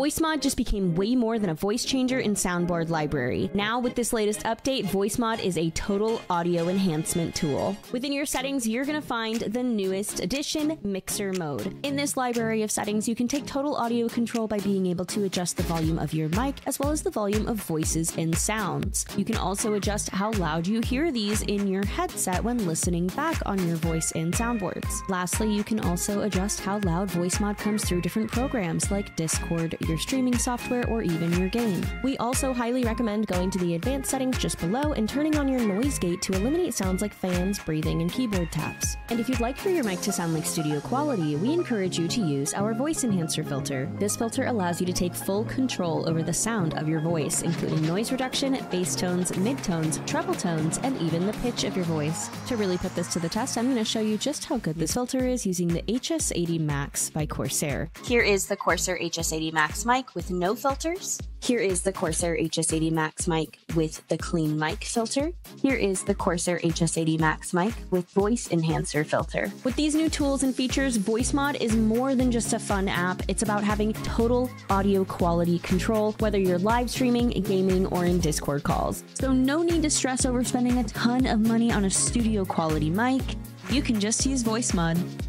VoiceMod just became way more than a voice changer and soundboard library. Now with this latest update, VoiceMod is a total audio enhancement tool. Within your settings, you're going to find the newest addition, Mixer Mode. In this library of settings, you can take total audio control by being able to adjust the volume of your mic as well as the volume of voices and sounds. You can also adjust how loud you hear these in your headset when listening back on your voice and soundboards. Lastly, you can also adjust how loud VoiceMod comes through different programs like Discord, your streaming software, or even your game. We also highly recommend going to the advanced settings just below and turning on your noise gate to eliminate sounds like fans, breathing, and keyboard taps. And if you'd like for your mic to sound like studio quality, we encourage you to use our Voice Enhancer filter. This filter allows you to take full control over the sound of your voice, including noise reduction, bass tones, mid-tones, treble tones, and even the pitch of your voice. To really put this to the test, I'm going to show you just how good this filter is using the HS80 Max by Corsair. Here is the Corsair HS80 Max mic with no filters. Here is the Corsair HS80 Max mic with the Clean Mic filter. Here is the Corsair HS80 Max mic with Voice Enhancer filter. With these new tools and features, VoiceMod is more than just a fun app. It's about having total audio quality control, whether you're live streaming, gaming, or in Discord calls. So no need to stress over spending a ton of money on a studio quality mic. You can just use VoiceMod.